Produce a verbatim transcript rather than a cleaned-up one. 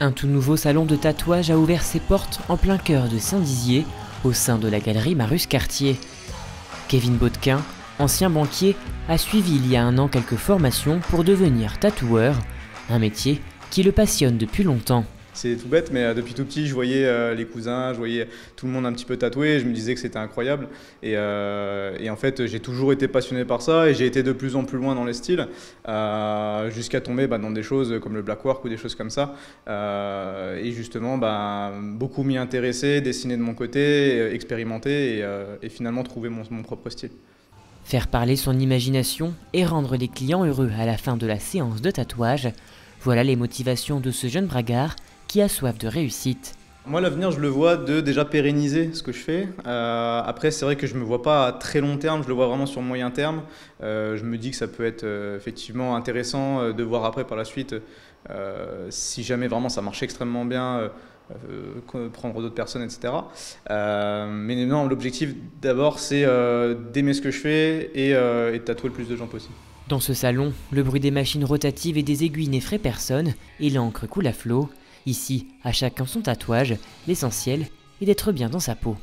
Un tout nouveau salon de tatouage a ouvert ses portes en plein cœur de Saint-Dizier, au sein de la galerie Marius Cartier. Kevin Baudquin, ancien banquier, a suivi il y a un an quelques formations pour devenir tatoueur, un métier qui le passionne depuis longtemps. C'est tout bête, mais depuis tout petit, je voyais les cousins, je voyais tout le monde un petit peu tatoué, je me disais que c'était incroyable. Et, euh, et en fait, j'ai toujours été passionné par ça et j'ai été de plus en plus loin dans les styles, euh, jusqu'à tomber bah, dans des choses comme le blackwork ou des choses comme ça. Euh, et justement, bah, beaucoup m'y intéresser, dessiner de mon côté, expérimenter et, euh, et finalement trouver mon, mon propre style. Faire parler son imagination et rendre les clients heureux à la fin de la séance de tatouage, voilà les motivations de ce jeune bragard qui a soif de réussite. Moi, l'avenir, je le vois de déjà pérenniser ce que je fais. Euh, après, c'est vrai que je ne me vois pas à très long terme, je le vois vraiment sur moyen terme. Euh, je me dis que ça peut être euh, effectivement intéressant de voir après par la suite, euh, si jamais vraiment ça marche extrêmement bien, euh, euh, prendre d'autres personnes, et cetera. Euh, mais non, l'objectif d'abord, c'est euh, d'aimer ce que je fais et, euh, et de tatouer le plus de gens possible. Dans ce salon, le bruit des machines rotatives et des aiguilles n'effraie personne et l'encre coule à flot. Ici, à chacun son tatouage, l'essentiel est d'être bien dans sa peau.